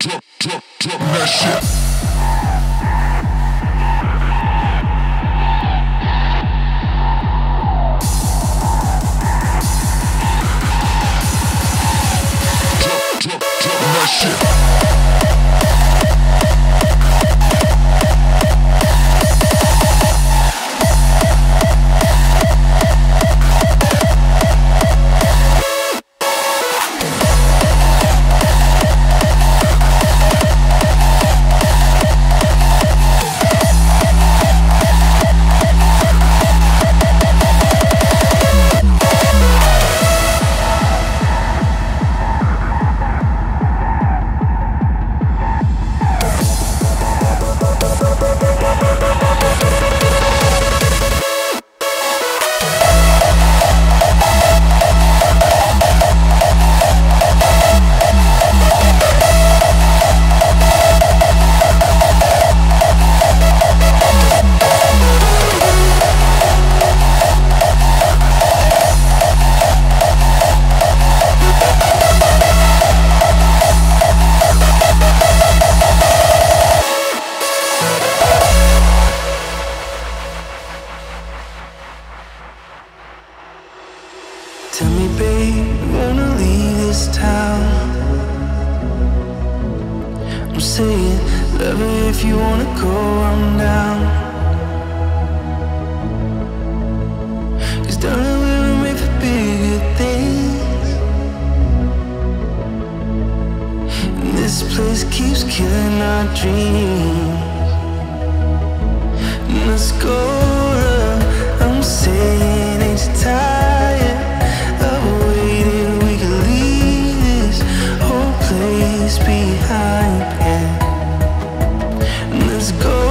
Drop that shit. Tell me, babe, wanna leave this town? I'm saying, love it if you wanna go on down. 'Cause darling, we were made for bigger things, and this place keeps killing our dreams. And let's go up. I'm saying, ain't you tired? Behind, yeah. Let's go.